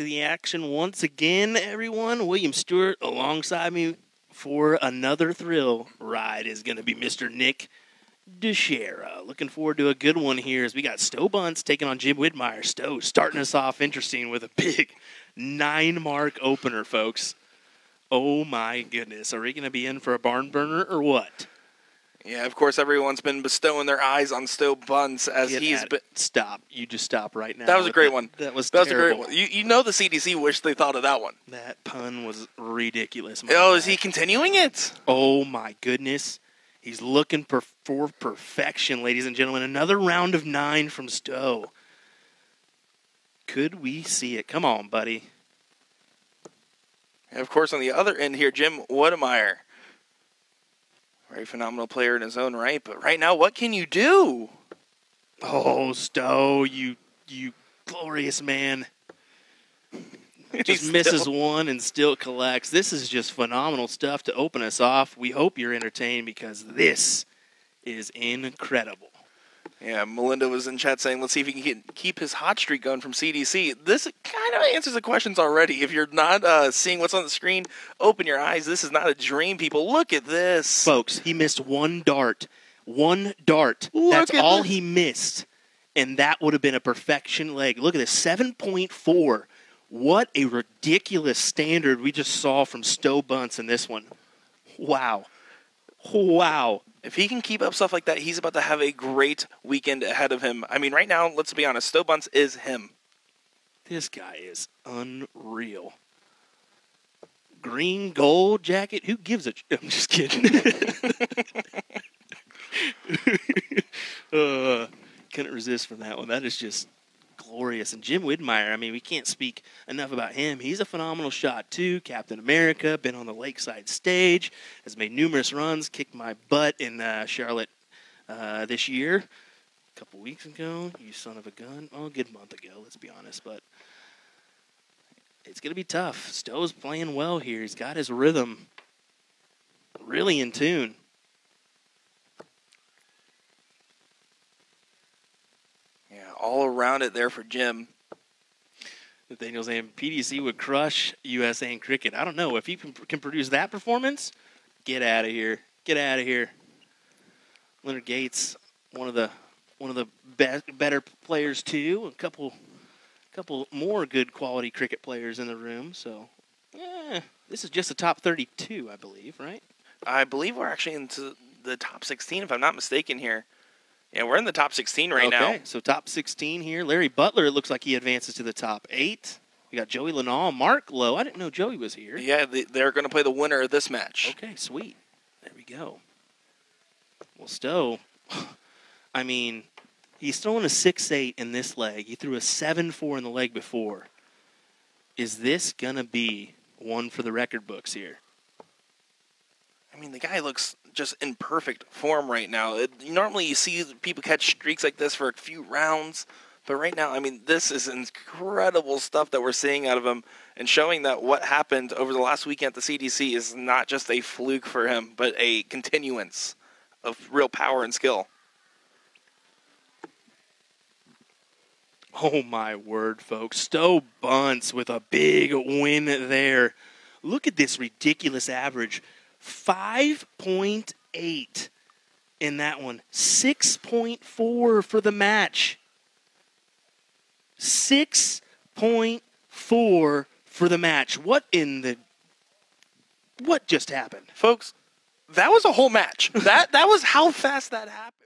to the action once again, everyone. William Stewart alongside me for another thrill ride is going to be Mr. Nick Dichiria. Looking forward to a good one here as we got Stowe Buntz taking on Jim Widmayer. Stowe starting us off interesting with a big 9-mark opener, folks. Oh, my goodness. Are we going to be in for a barn burner or what? Yeah, of course, everyone's been bestowing their eyes on Stowe Buntz as he's been... Stop. You just stop right now. That was a great one. That was a great one. You know the CDC wished they thought of that one. That pun was ridiculous. Oh, is he continuing it? Oh, my goodness. He's looking for perfection, ladies and gentlemen. Another round of 9 from Stowe. Could we see it? Come on, buddy. And, of course, on the other end here, Jim Widmayer. Very phenomenal player in his own right, but right now, what can you do? Oh, Stowe, you glorious man. Just misses one and still collects. This is just phenomenal stuff to open us off. We hope you're entertained because this is incredible. Yeah, Melinda was in chat saying, let's see if he can keep his hot streak going from CDC. This kind of answers the questions already. If you're not seeing what's on the screen, open your eyes. This is not a dream, people. Look at this. Folks, he missed one dart. One dart. That's all he missed. And that would have been a perfection leg. Look at this, 7.4. What a ridiculous standard we just saw from Stowe Buntz in this one. Wow. Wow. If he can keep up stuff like that, he's about to have a great weekend ahead of him. I mean, right now, let's be honest, Stowe Buntz is him. This guy is unreal. Green gold jacket? Who gives a... I'm just kidding. Couldn't resist from that one. That is just glorious. And Jim Widmayer, I mean, we can't speak enough about him. He's a phenomenal shot, too. Captain America, been on the Lakeside stage, has made numerous runs, kicked my butt in Charlotte this year. A couple weeks ago, you son of a gun. Oh, a good month ago, let's be honest. But it's going to be tough. Stowe's playing well here. He's got his rhythm really in tune. All around it there for Jim. Nathaniel's saying PDC would crush USA in cricket. I don't know. If he can produce that performance, get out of here. Get out of here. Leonard Gates, one of the better players too. A couple more good quality cricket players in the room. So, yeah, this is just a top 32, I believe, right? I believe we're actually into the top 16, if I'm not mistaken here. Yeah, we're in the top 16 right now. Okay, so top 16 here. Larry Butler, it looks like he advances to the top 8. We got Joey Lenal, Mark Lowe. I didn't know Joey was here. Yeah, they're going to play the winner of this match. Okay, sweet. There we go. Well, Stowe, I mean, he's throwing a 6-8 in this leg. He threw a 7-4 in the leg before. Is this going to be one for the record books here? I mean, the guy looks just in perfect form right now. Normally you see people catch streaks like this for a few rounds, but right now, I mean, this is incredible stuff that we're seeing out of him and showing that what happened over the last weekend at the CDC is not just a fluke for him, but a continuance of real power and skill. Oh, my word, folks. Stowe Buntz with a big win there. Look at this ridiculous average. 5.8 in that one. 6.4 for the match. 6.4 for the match. What just happened? Folks, that was a whole match. That was how fast that happened.